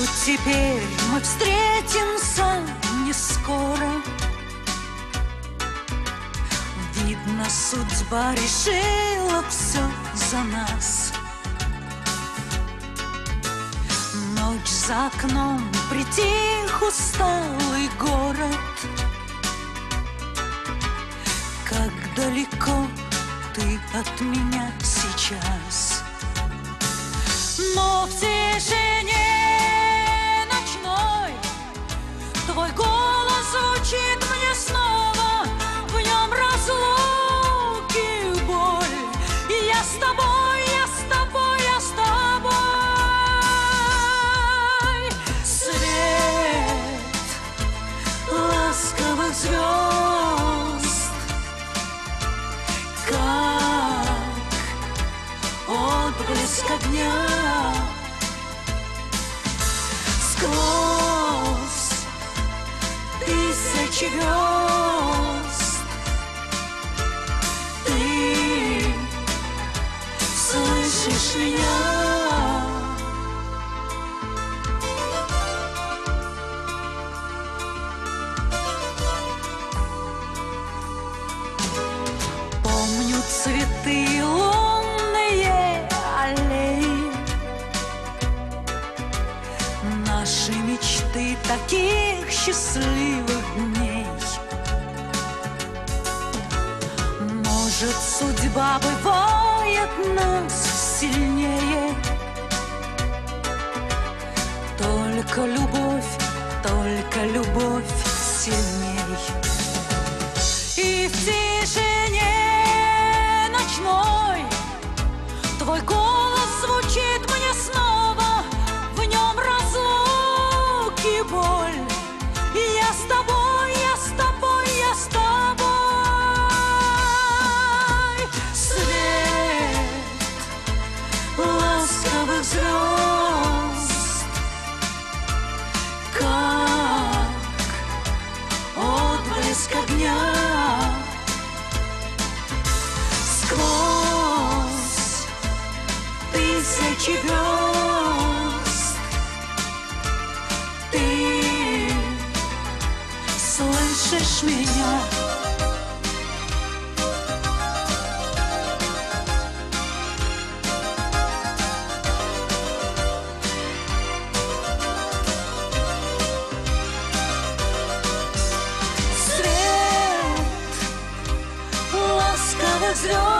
Знаю, теперь мы встретимся не скоро. Видно, судьба решила все за нас. Ночь за окном, притих усталый город. Как далеко ты от меня сейчас. Но в тишине ночной твой голос звучит мне снова. В нем разлуки боль. И я с тобой, я с тобой, я с тобой. Свет ласковых звёзд, как отблеск огня. Сквозь тысячи звёзд ты слышишь меня. Помню цветы лунные аллеи. Наши мечты таких счастливых дней. Может, судьба бывает нас сильнее. Только любовь сильней. И в тишине ночной твой голос звучит мне снова. В нем разлук и боль, и я с тобой, я с тобой, я с тобой. Свет ласковых звёзд, как отблеск огня. Сквозь тысячи звёзд слышишь меня? Свет ласковых звёзд.